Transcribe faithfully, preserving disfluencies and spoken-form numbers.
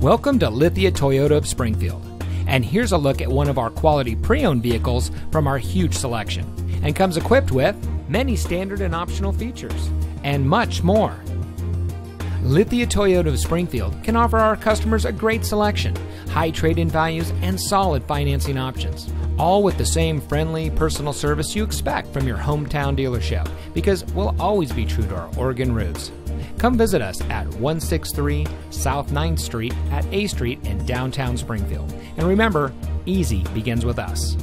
Welcome to Lithia Toyota of Springfield, and here's a look at one of our quality pre-owned vehicles from our huge selection, and comes equipped with many standard and optional features, and much more. Lithia Toyota of Springfield can offer our customers a great selection, high trade-in values, and solid financing options, all with the same friendly, personal service you expect from your hometown dealership, because we'll always be true to our Oregon roots. Come visit us at one six three South ninth Street at A Street in downtown Springfield. And remember, easy begins with us.